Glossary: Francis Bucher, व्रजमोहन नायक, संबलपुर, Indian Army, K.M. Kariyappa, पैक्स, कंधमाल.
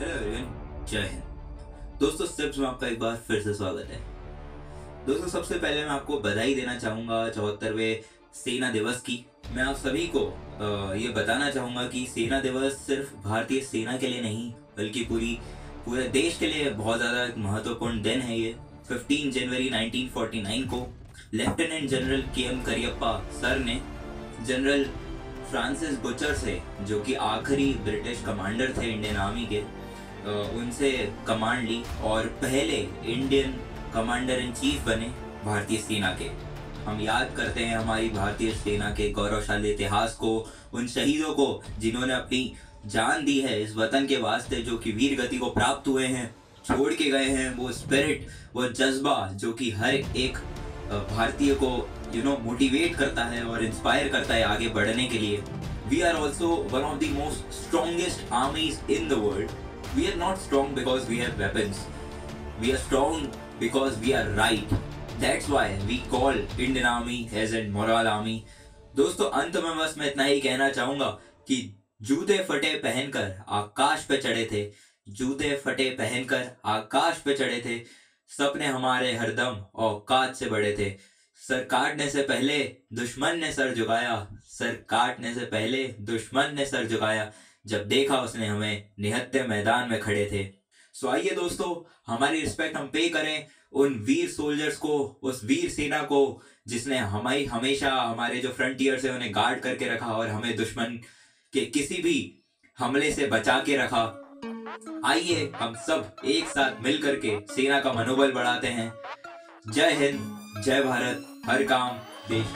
जय हिंद दोस्तों, स्टेप्स में आपका एक बार फिर से स्वागत है। दोस्तों, सबसे पहले मैं आपको बधाई देना चाहूँगा 74वें सेना दिवस की। मैं आप सभी को ये बताना चाहूँगा कि सेना दिवस सिर्फ भारतीय सेना के लिए नहीं बल्कि पूरे देश के लिए बहुत ज़्यादा एक महत्वपूर्ण दिन है। ये 15 जनवरी 1949 को lieutenant general K M. Cariappa sir ने जनरल फ्रांसिस बुचर से, जो कि आखिरी ब्रिटिश कमांडर थे इंडियन आर्मी के, उनसे कमांड ली और पहले इंडियन कमांडर इन चीफ बने भारतीय सेना के। हम याद करते हैं हमारी भारतीय सेना के गौरवशाली इतिहास को, उन शहीदों को जिन्होंने अपनी जान दी है इस वतन के वास्ते, जो कि वीर गति को प्राप्त हुए हैं, छोड़ के गए हैं। वो स्पिरिट, वो जज्बा जो कि हर एक भारतीय को मोटिवेट करता है और इंस्पायर करता है आगे बढ़ने के लिए। We are also one of the most strongest armies in the world. We are not strong because we have weapons. We are strong because we are right. That's why we call Indian Army as a moral army. दोस्तों, अंत में बस मैं इतना ही कहना चाहूँगा कि जूते फटे पहनकर आकाश पे चढ़े थे, जूते फटे पहनकर आकाश पे चढ़े थे, सपने हमारे हरदम औकात से बड़े थे। सर काटने से पहले दुश्मन ने सर झुकाया, सर काटने से पहले दुश्मन ने सर झुकाया, जब देखा उसने हमें निहत्ते मैदान में खड़े थे। सो आइए दोस्तों, हमारी रिस्पेक्ट हम पे करें उन वीर सोल्जर्स को, उस वीर सेना को जिसने हमारी हमेशा हमारे जो फ्रंटियर से उन्हें गार्ड करके रखा और हमें दुश्मन के किसी भी हमले से बचा के रखा। आइए हम सब एक साथ मिल करके सेना का मनोबल बढ़ाते हैं। जय हिंद, जय भारत, हर काम देश।